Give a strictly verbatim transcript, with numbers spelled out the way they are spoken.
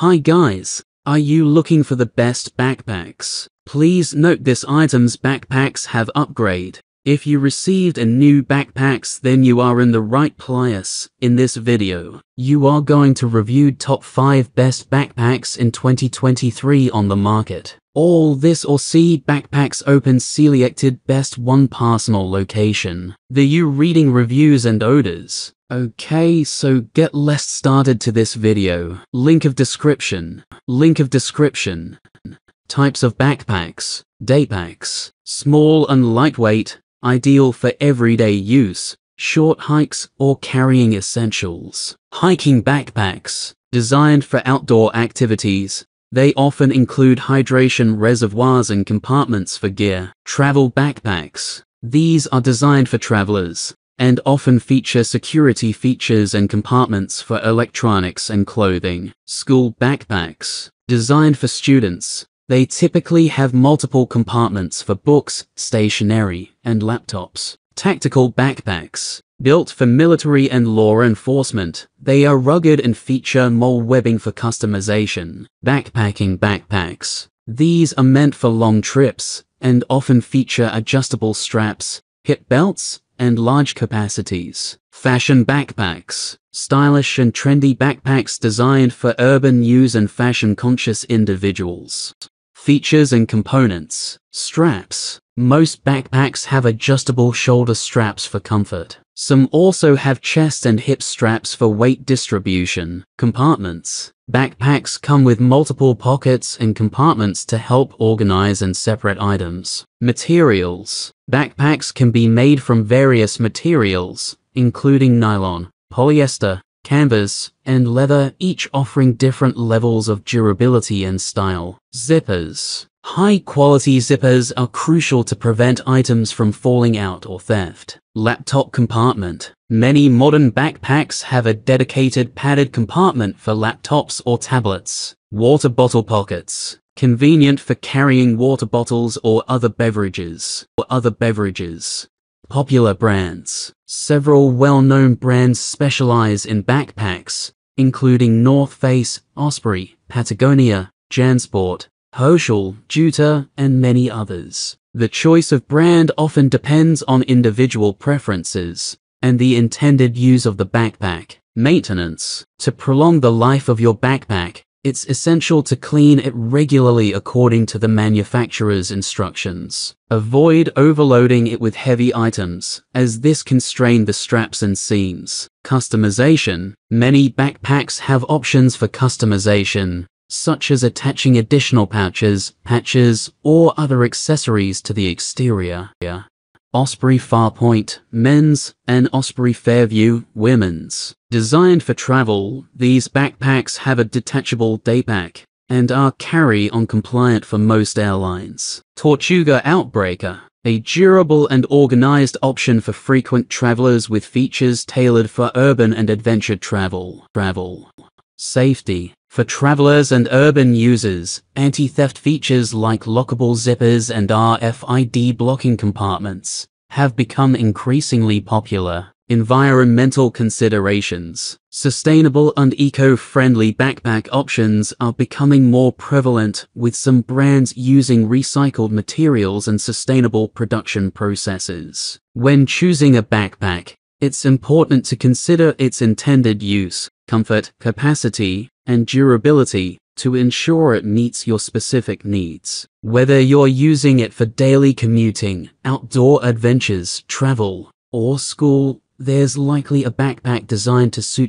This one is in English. Hi guys, are you looking for the best backpacks? Please note this item's backpacks have upgrade. If you received a new backpacks then you are in the right place. In this video, you are going to review top five best backpacks in twenty twenty-three on the market. All this or see backpacks open selected best one personal location. The you reading reviews and orders. Okay, so get less started to this video. Link of description. Link of description. Types of backpacks. Daypacks. Small and lightweight. Ideal for everyday use. Short hikes or carrying essentials. Hiking backpacks. Designed for outdoor activities. They often include hydration reservoirs and compartments for gear. Travel backpacks. These are designed for travelers, and often feature security features and compartments for electronics and clothing. School backpacks. Designed for students. They typically have multiple compartments for books, stationery, and laptops. Tactical backpacks. Built for military and law enforcement, they are rugged and feature mole webbing for customization. Backpacking backpacks. These are meant for long trips, and often feature adjustable straps, hip belts, and large capacities. Fashion backpacks. Stylish and trendy backpacks designed for urban use and fashion-conscious individuals. Features and components. Straps. Most backpacks have adjustable shoulder straps for comfort. Some also have chest and hip straps for weight distribution. Compartments. Backpacks come with multiple pockets and compartments to help organize and separate items. Materials. Backpacks can be made from various materials, including nylon, polyester, canvas, and leather, each offering different levels of durability and style. Zippers. High-quality zippers are crucial to prevent items from falling out or theft. Laptop compartment. Many modern backpacks have a dedicated padded compartment for laptops or tablets. Water bottle pockets. Convenient for carrying water bottles or other beverages. Or other beverages. Popular brands. Several well-known brands specialize in backpacks, including North Face, Osprey, Patagonia, Jansport, Herschel, Deuter, and many others. The choice of brand often depends on individual preferences and the intended use of the backpack. Maintenance. To prolong the life of your backpack, it's essential to clean it regularly according to the manufacturer's instructions. Avoid overloading it with heavy items, as this can strain the straps and seams. Customization. Many backpacks have options for customization, such as attaching additional pouches, patches, or other accessories to the exterior. Osprey Farpoint, men's, and Osprey Fairview, women's. Designed for travel, these backpacks have a detachable daypack and are carry-on compliant for most airlines. Tortuga Outbreaker, a durable and organized option for frequent travelers with features tailored for urban and adventure travel. Travel. Safety. For travelers and urban users, anti-theft features like lockable zippers and R F I D blocking compartments have become increasingly popular. Environmental considerations. Sustainable and eco-friendly backpack options are becoming more prevalent, with some brands using recycled materials and sustainable production processes. When choosing a backpack, it's important to consider its intended use, comfort, capacity, and durability to ensure it meets your specific needs. Whether you're using it for daily commuting, outdoor adventures, travel, or school, there's likely a backpack designed to suit